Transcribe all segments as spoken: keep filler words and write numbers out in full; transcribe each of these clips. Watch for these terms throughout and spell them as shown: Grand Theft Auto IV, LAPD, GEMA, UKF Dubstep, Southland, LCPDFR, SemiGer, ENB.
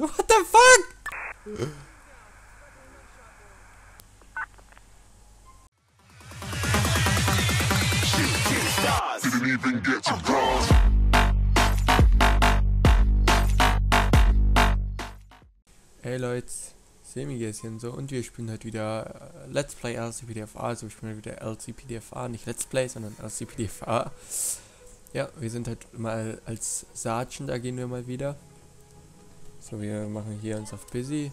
What the fuck? Hey Leute, SemiGer ist hier und so, und wir spielen heute wieder Let's Play L C P D F R, also wir spielen wieder L C P D F R, nicht Let's Play, sondern L C P D F R. Ja, wir sind halt mal als Sergeant, da gehen wir mal wieder. So, wir machen hier uns auf Busy.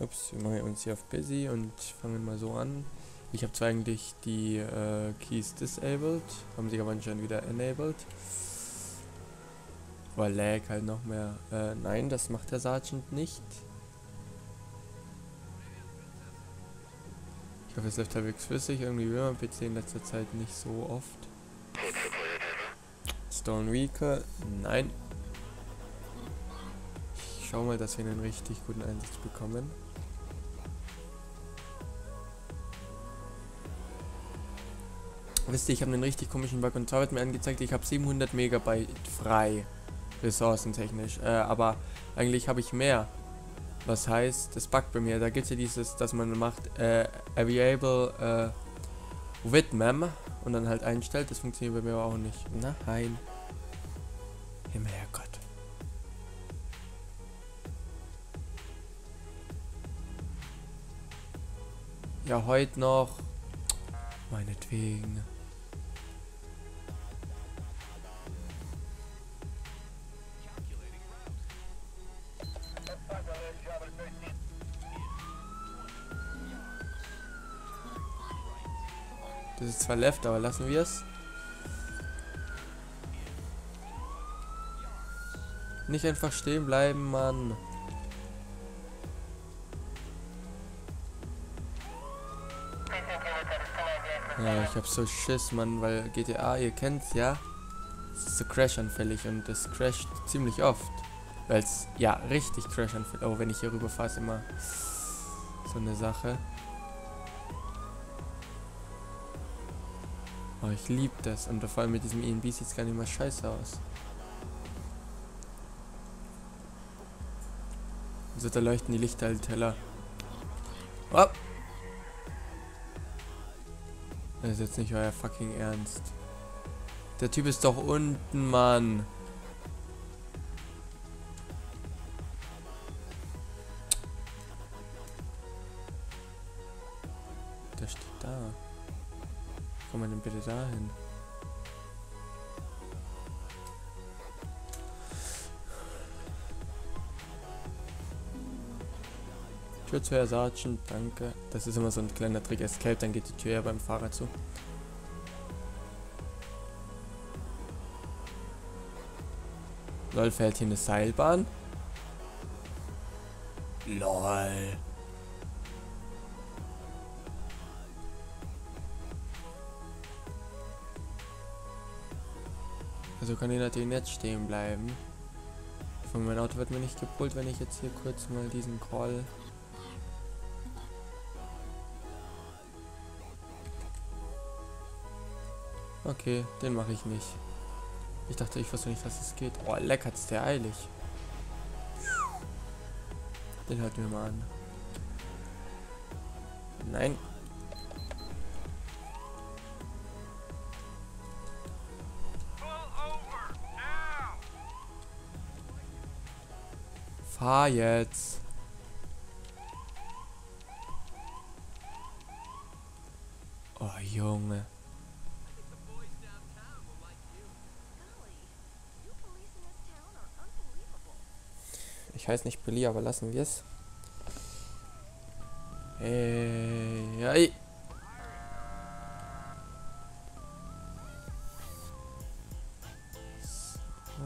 Ups, wir machen uns hier auf Busy und fangen mal so an. Ich habe zwar eigentlich die äh, Keys disabled, haben sie aber anscheinend wieder enabled. Aber lag halt noch mehr. Äh, nein, das macht der Sergeant nicht. Ich hoffe, es läuft halbwegs flüssig. Irgendwie will man P C in letzter Zeit nicht so oft. Stone Weaker, nein. Ich schau mal, dass wir einen richtig guten Einsatz bekommen. Wisst ihr, ich habe einen richtig komischen Bug, und zwar wird mir angezeigt, ich habe siebenhundert Megabyte frei, ressourcentechnisch, äh, aber eigentlich habe ich mehr. Was heißt, das buggt bei mir, da gibt es ja dieses, dass man macht, äh, available, äh, with mem und dann halt einstellt, das funktioniert bei mir aber auch nicht. Nein. Himmel, Herrgott. Ja, heute noch. Meinetwegen. Das ist zwar left, aber lassen wir es. Nicht einfach stehen bleiben, Mann. Ja, ich hab so Schiss, Mann, weil G T A, ihr kennt's ja, es ist so crashanfällig und es crasht ziemlich oft. Weil es, ja, richtig crashanfällig. Oh, wenn ich hier rüberfahre, ist immer so eine Sache. Oh, ich liebe das. Und vor allem mit diesem E N B sieht es gar nicht mal scheiße aus. Also da leuchten die Lichter halt heller. Oh! Das ist jetzt nicht euer fucking Ernst. Der Typ ist doch unten, Mann. Der steht da. Komm mal denn bitte dahin. Tür zu, Herr Sergeant, danke. Das ist immer so ein kleiner Trick, Escape, dann geht die Tür ja beim Fahrer zu. Lol, fällt hier eine Seilbahn? Lol. Also kann ich natürlich nicht stehen bleiben. Von meinem Auto wird mir nicht gepult, wenn ich jetzt hier kurz mal diesen Call... Okay, den mache ich nicht. Ich dachte, ich wusste nicht, dass es geht. Oh, leck, hat's der eilig. Den halten wir mal an. Nein. Fahr jetzt. Oh, Junge. Ich heiße nicht Billy, aber lassen wir es. Hey, hey. So.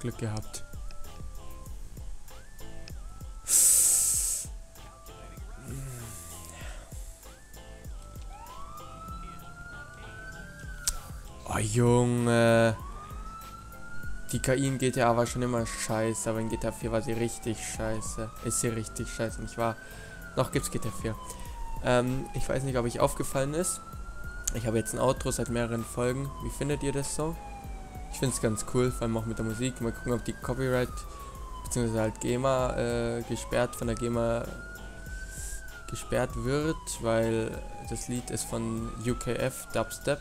Glück gehabt. Oh, Junge. Die K I in G T A war schon immer scheiße, aber in G T A vier war sie richtig scheiße. Ist sie richtig scheiße, nicht wahr? Noch gibt's G T A vier. Ähm, ich weiß nicht, ob ich aufgefallen ist. Ich habe jetzt ein Outro seit mehreren Folgen. Wie findet ihr das so? Ich finde es ganz cool, vor allem auch mit der Musik. Mal gucken, ob die Copyright bzw. halt GEMA äh, gesperrt von der GEMA gesperrt wird, weil das Lied ist von U K F Dubstep.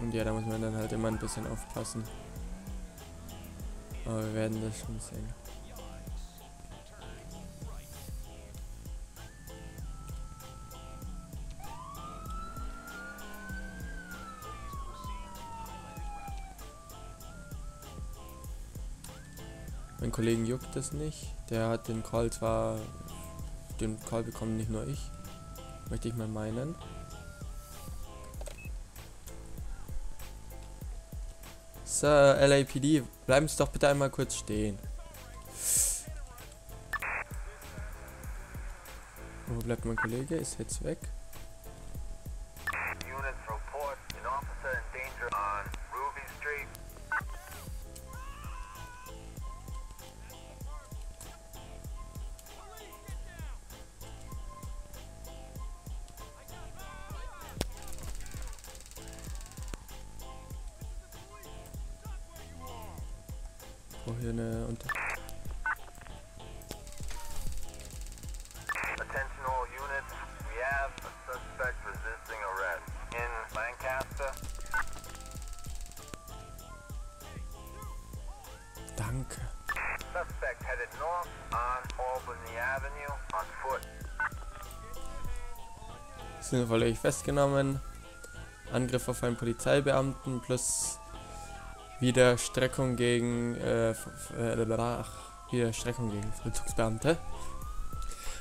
Und ja, da muss man dann halt immer ein bisschen aufpassen. Aber wir werden das schon sehen. Mein Kollegen juckt das nicht. Der hat den Call zwar, den Call bekommen nicht nur ich, möchte ich mal meinen. Sir, L A P D, bleiben Sie doch bitte einmal kurz stehen. Wo bleibt mein Kollege? Ist jetzt weg. Oh, hier eine Unter. Attention all units, we have a suspect resisting arrest in Lancaster. Danke. Suspect headed north on Albany Avenue on foot. Sind vorläufig festgenommen. Angriff auf einen Polizeibeamten plus Widerstreckung gegen äh, äh, Widerstreckung gegen Vollzugsbeamte.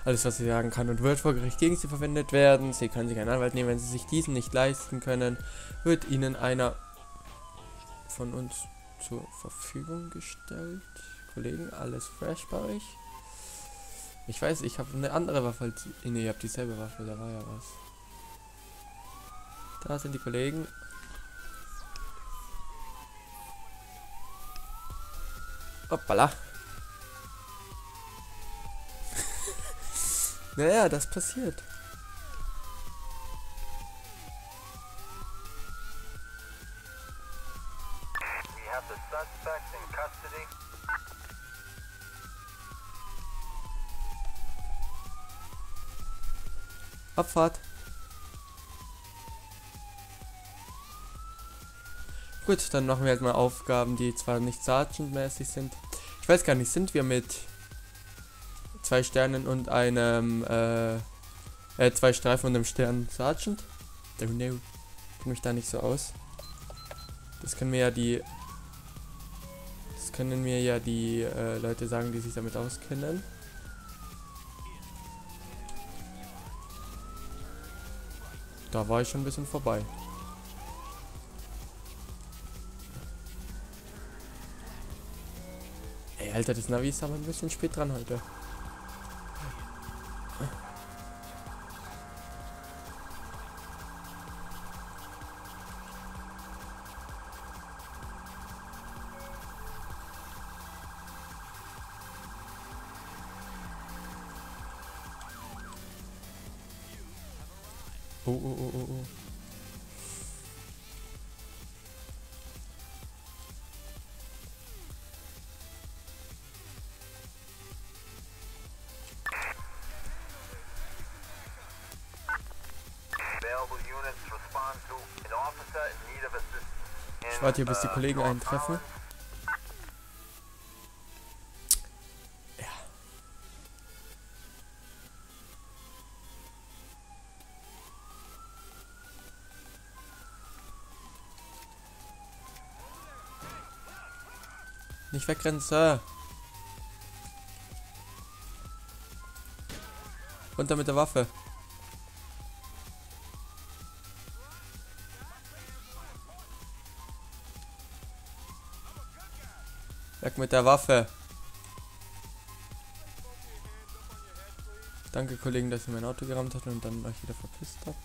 Alles, was sie sagen kann und wird vor Gericht gegen sie verwendet werden. Sie können sich einen Anwalt nehmen, wenn sie sich diesen nicht leisten können, wird ihnen einer von uns zur Verfügung gestellt. Kollegen, alles fresh bei euch? Ich weiß, ich habe eine andere Waffe als... Ne, ihr habt dieselbe Waffe, da war ja was. Da sind die Kollegen. Hoppala. Naja, das passiert. We have the suspect in custody. Abfahrt. Gut, dann machen wir jetzt mal Aufgaben, die zwar nicht Sergeant-mäßig sind. Ich weiß gar nicht, sind wir mit zwei Sternen und einem, äh, äh zwei Streifen und einem Stern Sergeant? Oh no, ich kenne mich da nicht so aus. Das können mir ja die, das können mir ja die äh, Leute sagen, die sich damit auskennen. Da war ich schon ein bisschen vorbei. Alter, das Navi ist aber ein bisschen spät dran heute. Oh, oh, oh, oh, oh. Ich warte hier, bis die Kollegen eintreffen. Ja. Nicht wegrennen, Sir. Runter mit der Waffe. Weg mit der Waffe. Danke, Kollegen, dass ihr mein Auto gerammt habt und dann euch wieder verpisst habt.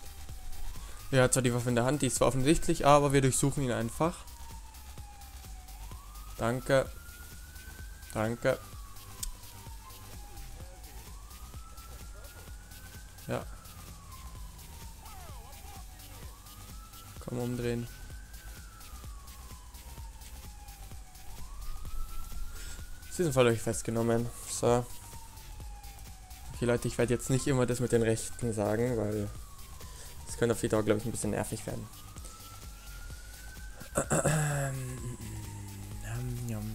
Er hat zwar die Waffe in der Hand, die ist zwar offensichtlich, aber wir durchsuchen ihn einfach. Danke. Danke. Ja. Komm, umdrehen. In diesem Fall habe ich festgenommen. So. Okay, Leute, ich werde jetzt nicht immer das mit den Rechten sagen, weil das könnte auf die Dauer, glaube ich, ein bisschen nervig werden.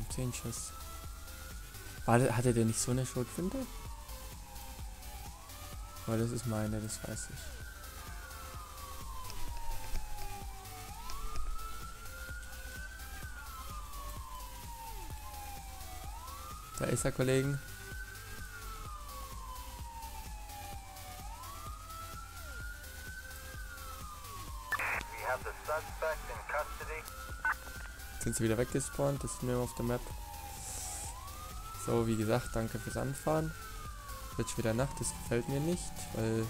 zehn Schuss. War das, hatte der nicht so eine Schrotflinte? Weil das ist meine, das weiß ich. Da ist er, Kollegen. Sind sie wieder weggespawnt, das sind wir auf der Map. So, wie gesagt, danke fürs Anfahren. Wird schon wieder Nacht, das gefällt mir nicht, weil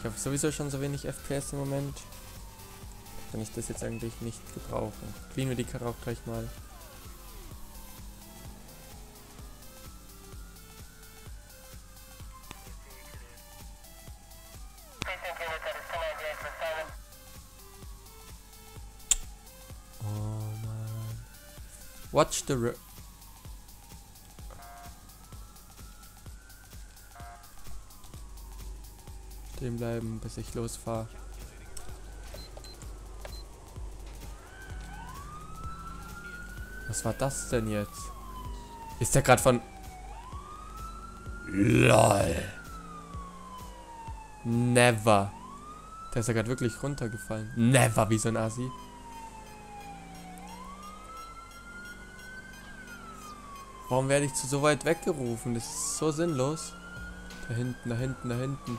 ich habe sowieso schon so wenig F P S im Moment. Kann ich das jetzt eigentlich nicht gebrauchen. Cleanen wir die Karre auch gleich mal. Watch the road. Stehen bleiben, bis ich losfahre. Was war das denn jetzt? Ist der gerade von... LOL. Never. Der ist ja gerade wirklich runtergefallen. Never, wie so ein Assi. Warum werde ich zu so weit weggerufen? Das ist so sinnlos. Da hinten, da hinten, da hinten.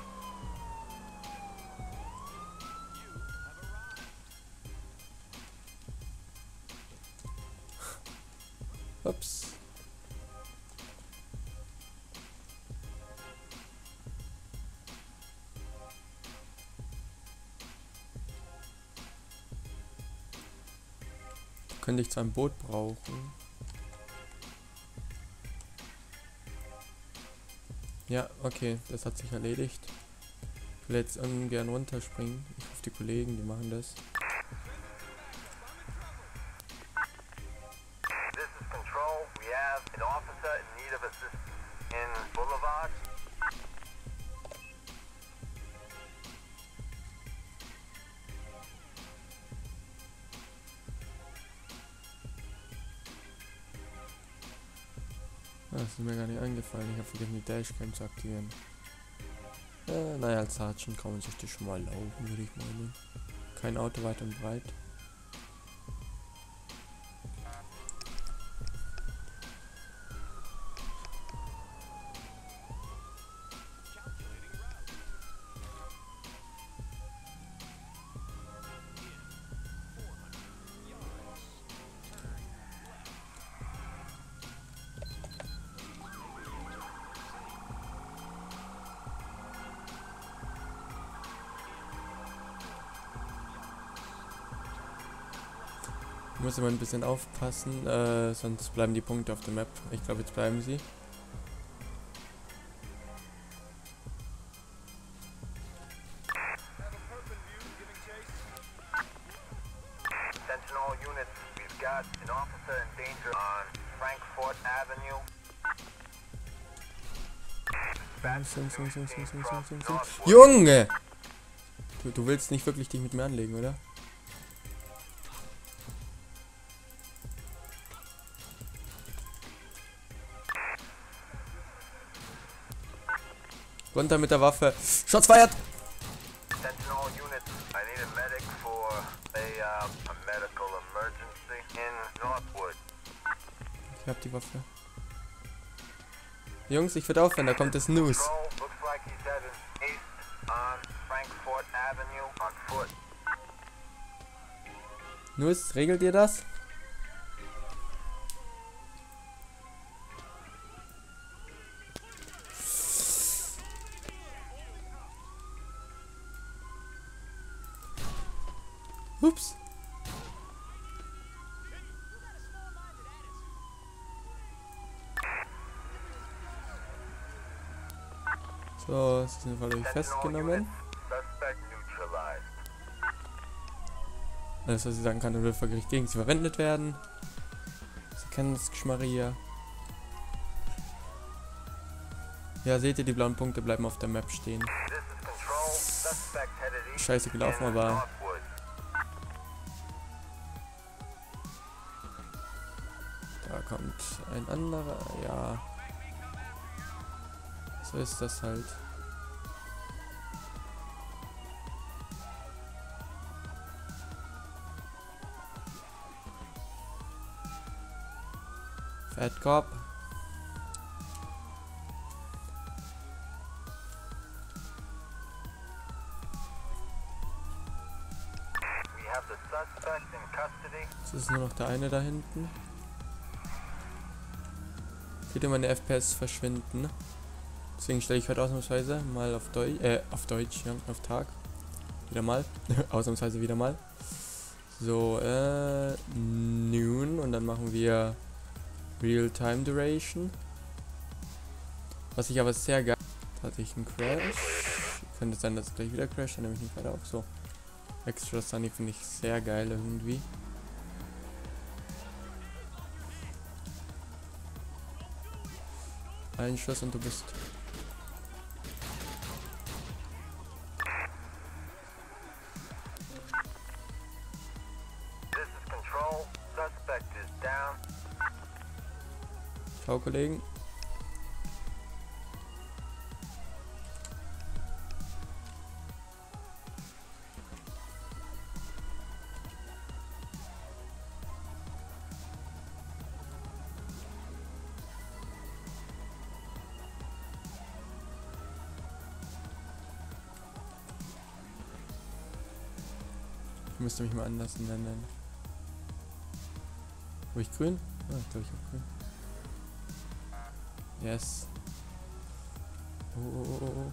Ups. Da könnte ich zwar ein Boot brauchen. Ja, okay, das hat sich erledigt. Ich will jetzt ungern runterspringen. Ich hoffe, die Kollegen, die machen das. Das ist mir gar nicht eingefallen, ich habe vergessen die Dashcam zu aktivieren. Äh, naja, als Sergeant kann man sich das schon mal erlauben, würde ich meinen. Kein Auto weit und breit. Ich muss immer ein bisschen aufpassen, äh, sonst bleiben die Punkte auf der Map. Ich glaube, jetzt bleiben sie. Junge! Du, du willst nicht wirklich dich mit mir anlegen, oder? Runter mit der Waffe. Shots fired! Ich hab die Waffe. Jungs, ich würde aufhören, da kommt das News. News, regelt ihr das? Ups. So, das sind wir festgenommen. Alles, was sie sagen kann, wird gegen sie verwendet werden. Sie kennen das Geschmarr hier. Ja, seht ihr, die blauen Punkte bleiben auf der Map stehen. Scheiße gelaufen, aber... Da kommt ein anderer, ja. So ist das halt. Fat Cop. Es ist nur noch der eine da hinten. Seht ihr, meine F P S verschwinden. Deswegen stelle ich heute ausnahmsweise mal auf Deutsch, äh, auf Deutsch, ja, auf Tag. Wieder mal. Ausnahmsweise wieder mal. So, äh, noon. Und dann machen wir Real-Time Duration. Was ich aber sehr geil. Da hatte ich einen Crash. Könnte sein, dass es gleich wieder crasht, dann nehme ich nicht weiter auf. So. Extra Sunny finde ich sehr geil irgendwie. Ein Schuss und du bist. Ciao, Kollegen. Ich müsste mich mal anders nennen. Habe ich grün? Ah, ich glaube, ich habe grün. Yes. Oh, oh, oh,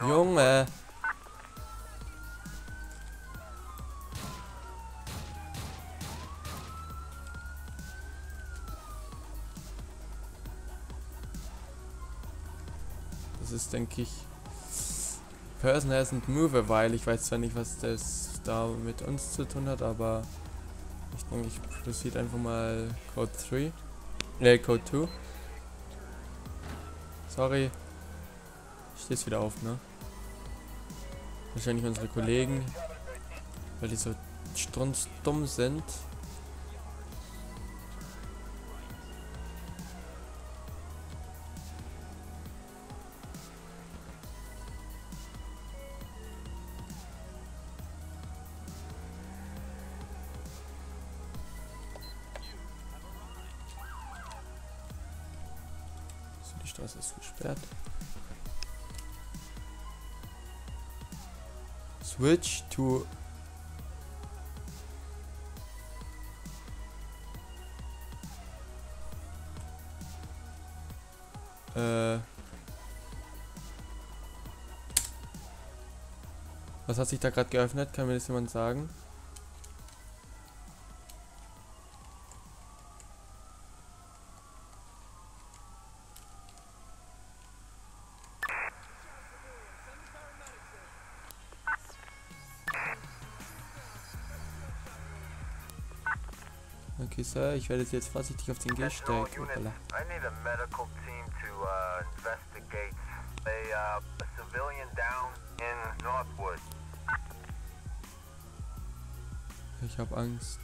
oh. Junge. Ist, denke ich, Person hasn't move, weil ich weiß zwar nicht, was das da mit uns zu tun hat, aber ich denke, ich produziere einfach mal Code drei, ne, Code zwei. Sorry, ich stehe es wieder auf, ne? Wahrscheinlich unsere Kollegen, weil die so strunzdumm sind. Die Straße ist gesperrt. Switch to... Äh... Was hat sich da gerade geöffnet? Kann mir das jemand sagen? Okay, Sir, ich werde jetzt vorsichtig auf den Gehsteig steigen. Ich habe Angst.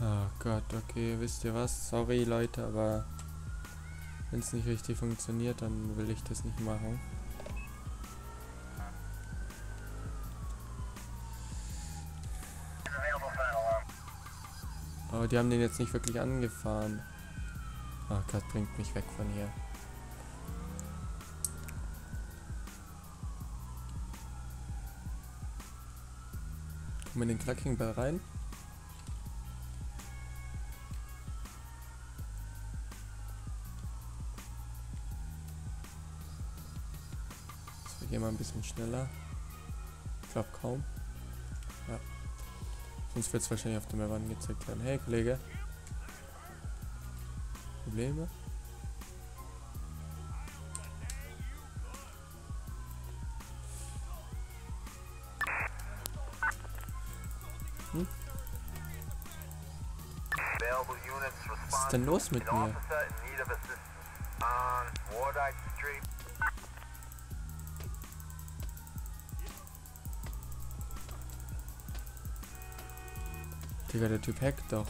Oh Gott, okay, wisst ihr was? Sorry Leute, aber wenn es nicht richtig funktioniert, dann will ich das nicht machen. Aber die haben den jetzt nicht wirklich angefahren. Oh Gott, bringt mich weg von hier. Kommen wir in den Clacking Bell rein? wir gehen mal ein bisschen schneller. Ich glaube kaum. Ja. Sonst wird es wahrscheinlich auf der Map angezeigt werden. Hey Kollege. Probleme? Hm? Was ist denn los mit mir? Digga, der Typ hackt doch.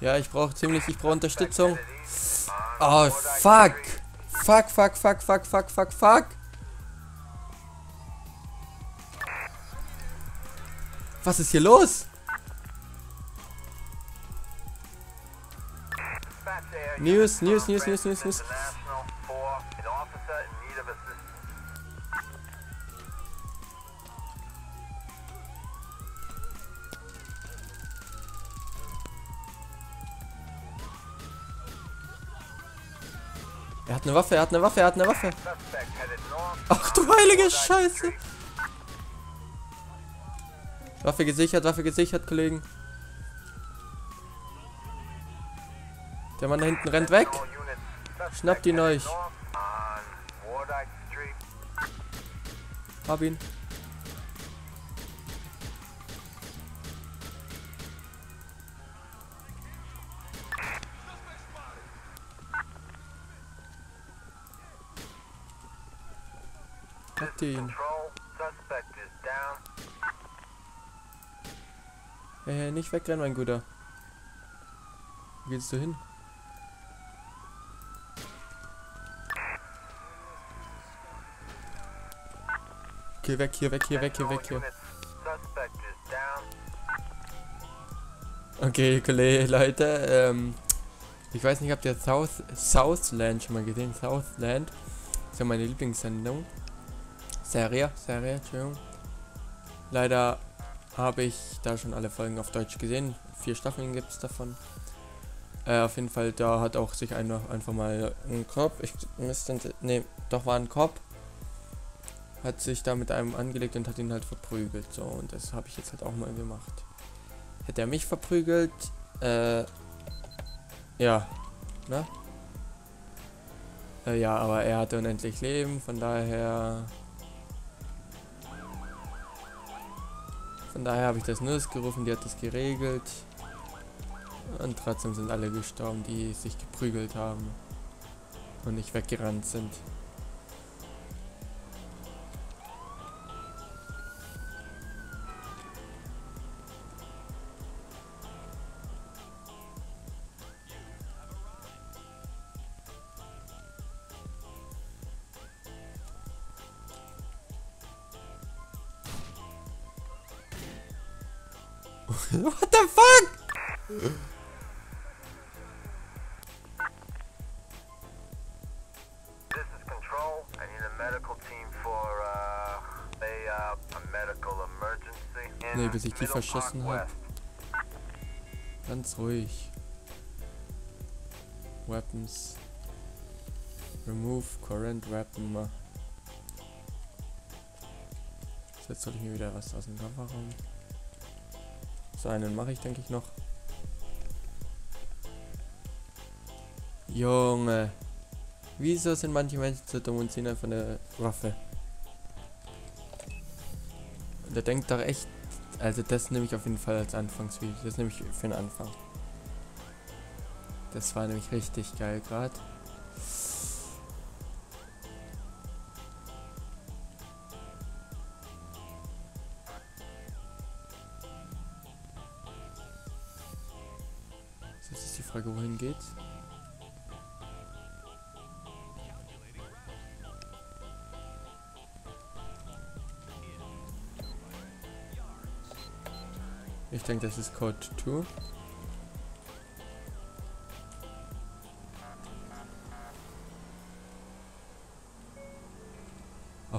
Ja, ich brauche ziemlich, ich brauche Unterstützung. Oh, fuck. Fuck, fuck, fuck, fuck, fuck, fuck, fuck. Was ist hier los? News, News, News, News, News, News. Er hat eine Waffe, er hat eine Waffe, er hat eine Waffe. Ach du heilige Scheiße. Waffe gesichert, Waffe gesichert, Kollegen. Der Mann da hinten rennt weg. Schnappt ihn euch. Hab ihn. Ihn. Äh, nicht wegrennen, mein Guter. Wo gehst du hin? Okay, weg hier, weg hier, weg hier, weg hier. Okay, Kollege, Leute, ähm, ich weiß nicht, habt ihr South, Southland schon mal gesehen? Southland ist ja meine Lieblingssendung. Serie, Serie, Entschuldigung. Leider habe ich da schon alle Folgen auf Deutsch gesehen. Vier Staffeln gibt es davon. Äh, auf jeden Fall, da hat auch sich einer einfach mal ein Kopf. Ich müsste. Ne, doch war ein Kopf. Hat sich da mit einem angelegt und hat ihn halt verprügelt. So, und das habe ich jetzt halt auch mal gemacht. Hätte er mich verprügelt, äh. Ja. Ne? Äh, ja, aber er hatte unendlich Leben, von daher. Von daher habe ich das Nurse gerufen, die hat das geregelt. Und trotzdem sind alle gestorben, die sich geprügelt haben. Und nicht weggerannt sind. What the fuck? This is control. I need a medical team for uh, a, uh, a medical emergency. Nee, bis ich die verschossen habe. Ganz ruhig. Weapons. Remove current weapon. So, jetzt soll ich mir wieder was aus dem Kofferraum. So einen mache ich, denke ich, noch. Junge. Wieso sind manche Menschen so dumm und ziehen einfach eine Waffe? Der denkt doch echt... Also das nehme ich auf jeden Fall als Anfangsvideo. Das nehme ich für den Anfang. Das war nämlich richtig geil gerade. Jetzt ist die Frage, wohin geht's? Ich denke, das ist Code zwei.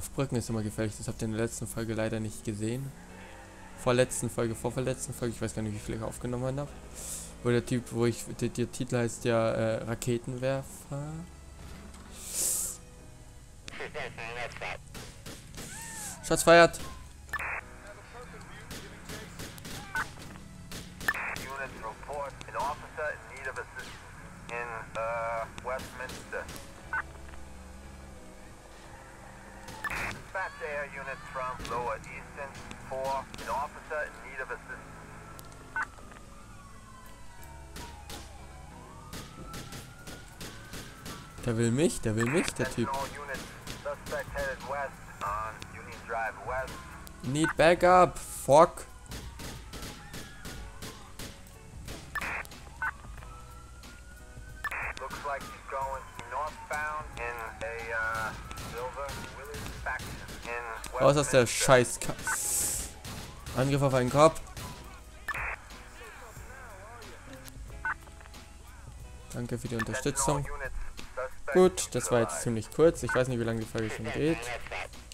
Auf Brücken ist immer gefährlich, das habt ihr in der letzten Folge leider nicht gesehen. Vorletzten Folge, vorverletzten Folge, ich weiß gar nicht, wie viel ich aufgenommen habe. Wo der Typ, wo ich, der, der Titel heißt ja äh, Raketenwerfer. Schatz feiert! Der will mich, der will mich, der Typ. Need backup, fuck. Raus aus der Scheiß. Angriff auf einen Kopf. Danke für die Unterstützung. Gut, das war jetzt ziemlich kurz. Ich weiß nicht, wie lange die Folge schon geht.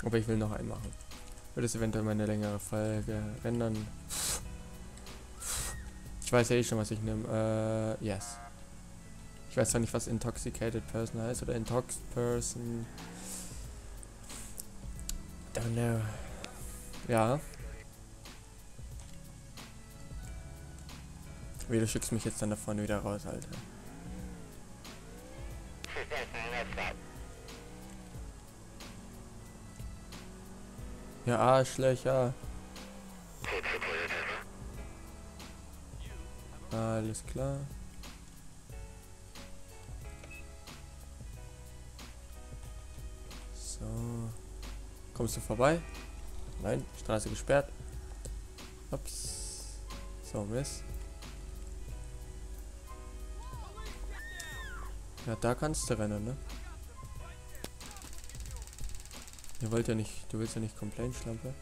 Aber ich will noch einen machen. Würde es eventuell mal eine längere Folge ändern. Ich weiß ja eh schon, was ich nehme. Äh, yes. Ich weiß zwar nicht, was Intoxicated Person heißt oder Intox Person. Don't know. Ja. Wie, du schickst mich jetzt dann da vorne wieder raus, Alter. Ja, Arschlöcher. Alles klar. So. Kommst du vorbei? Nein, Straße gesperrt. Ups. So, Mist. Ja, da kannst du rennen, ne? Ihr wollt ja nicht, du willst ja nicht complain, Schlampe.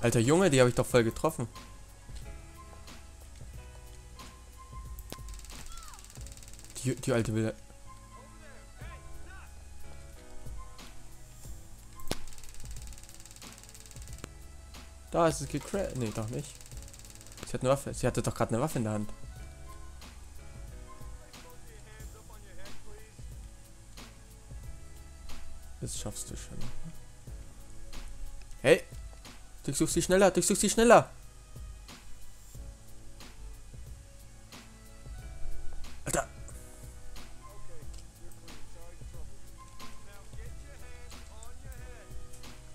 Alter Junge, die habe ich doch voll getroffen. Die, die alte will. Da ist es gecrashed. Nee, doch nicht. Sie hat eine Waffe. Sie hatte doch gerade eine Waffe in der Hand. Das schaffst du schon. Hey! Durchsuch sie schneller! Durchsuch sie schneller! Alter!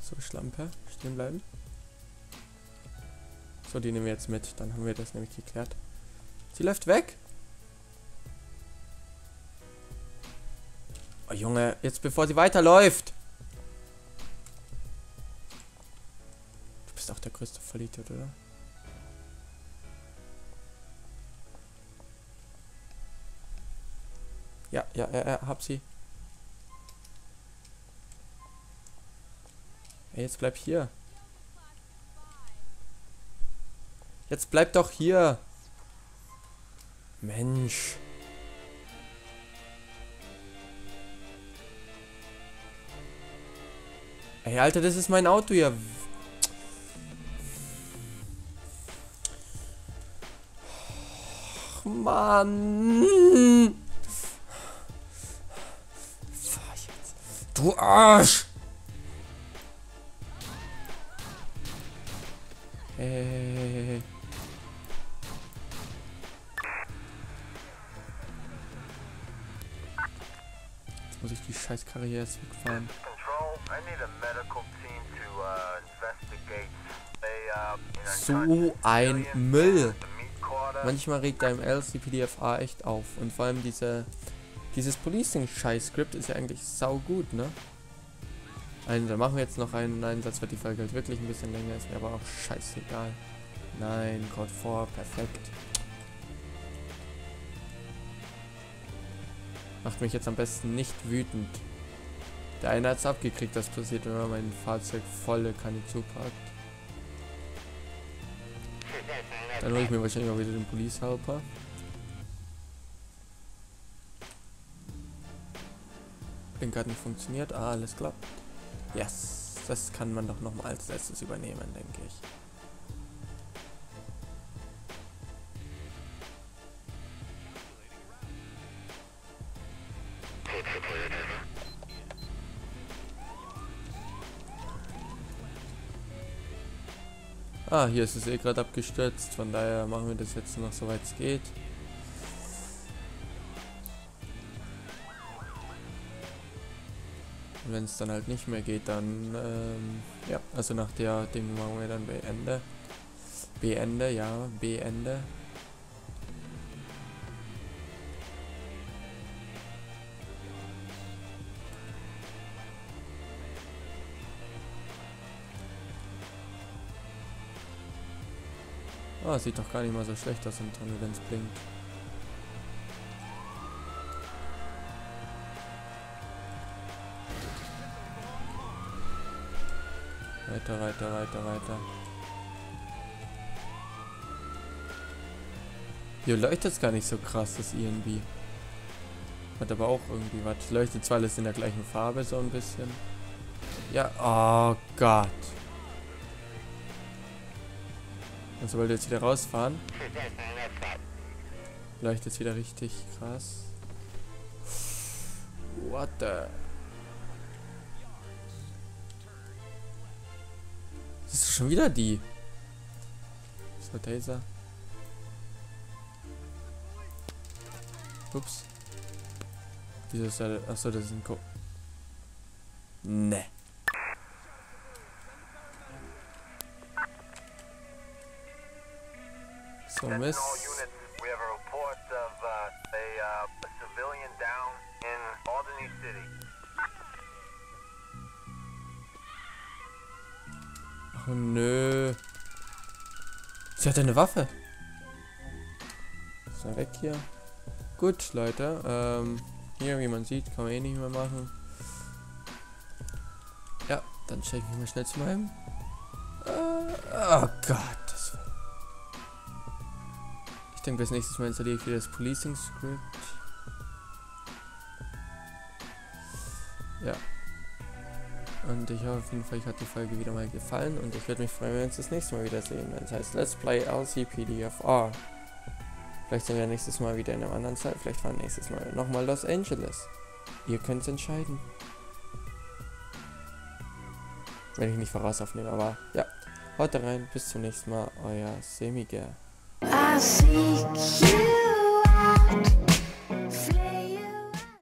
So, Schlampe. Stehen bleiben. So, die nehmen wir jetzt mit. Dann haben wir das nämlich geklärt. Sie läuft weg! Oh Junge, jetzt bevor sie weiterläuft. Du bist auch der größte Vollidiot, oder? Ja, ja, äh, hab sie. Ey, jetzt bleib hier. Jetzt bleib doch hier. Mensch. Ey, Alter, das ist mein Auto hier. Oh, Mann. Fahr jetzt. Du Arsch. Hey, hey, hey, hey, hey. Jetzt muss ich die Scheißkarre hier erst wegfahren. So ein Müll. Manchmal regt einem L C P D F R echt auf. Und vor allem diese, dieses Policing-Scheiß-Skript ist ja eigentlich saugut, ne? Also, da machen wir jetzt noch einen Einsatz, weil die Folge halt wirklich ein bisschen länger ist. Mir aber auch scheißegal. Nein, Gott vor, perfekt. Macht mich jetzt am besten nicht wütend. Der eine hat es abgekriegt, das passiert, wenn man mein Fahrzeug volle Kanne zupackt. Dann hole ich mir wahrscheinlich auch wieder den Police Helper. Link hat nicht funktioniert. Ah, alles klappt. Yes, das kann man doch nochmal als letztes übernehmen, denke ich. Ah, hier ist es eh gerade abgestürzt, von daher machen wir das jetzt noch soweit es geht. Und wenn es dann halt nicht mehr geht, dann, ähm, ja, also nach der Ding machen wir dann beende. Beende, ja, beende. Ah, sieht doch gar nicht mal so schlecht aus im Tunnel, wenn es blinkt. Weiter, weiter, weiter, weiter. Hier leuchtet es gar nicht so krass, das E N B. Hat aber auch irgendwie was. Leuchtet zwar alles in der gleichen Farbe so ein bisschen. Ja, oh Gott. Und sobald wir jetzt wieder rausfahren, leuchtet es wieder richtig krass. What the... Das ist schon wieder die. So, Taser. Ups. Dieses... Achso, das ist ein Co... Ne. So, Mist. Oh nö. Sie hat eine Waffe. Ist er weg hier? Gut, Leute. Ähm, hier, wie man sieht, kann man eh nicht mehr machen. Ja, dann check ich mal schnell zu meinem. Äh, oh Gott. Ich denke, das nächste Mal installiere ich wieder das Policing Script. Ja. Und ich hoffe auf jeden Fall, euch hat die Folge wieder mal gefallen und ich würde mich freuen, wenn wir uns das nächste Mal wiedersehen. Das heißt, Let's Play L C P D F R. Vielleicht sind wir nächstes Mal wieder in einer anderen Zeit. Vielleicht fahren wir nächstes Mal nochmal Los Angeles. Ihr könnt es entscheiden. Wenn ich nicht voraus aufnehme, aber ja. Haut rein, bis zum nächsten Mal, euer SemiGer. I seek you out.